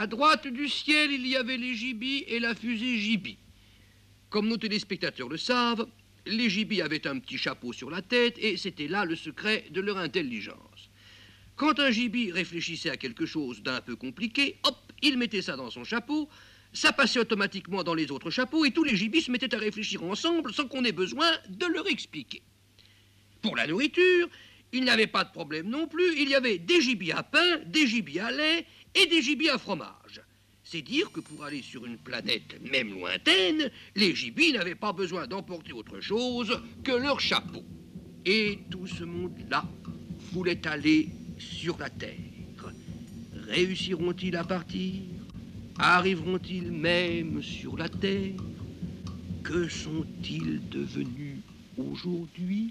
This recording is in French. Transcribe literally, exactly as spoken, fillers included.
À droite du ciel, il y avait les gibis et la fusée Gibi. Comme nos téléspectateurs le savent, les gibis avaient un petit chapeau sur la tête et c'était là le secret de leur intelligence. Quand un gibi réfléchissait à quelque chose d'un peu compliqué, hop, il mettait ça dans son chapeau, ça passait automatiquement dans les autres chapeaux et tous les gibis se mettaient à réfléchir ensemble sans qu'on ait besoin de leur expliquer. Pour la nourriture, il n'y avait pas de problème non plus, il y avait des gibis à pain, des gibis à lait et des gibis à fromage. C'est dire que pour aller sur une planète même lointaine, les gibis n'avaient pas besoin d'emporter autre chose que leur chapeau. Et tout ce monde-là voulait aller sur la Terre. Réussiront-ils à partir? Arriveront-ils même sur la Terre? Que sont-ils devenus aujourd'hui?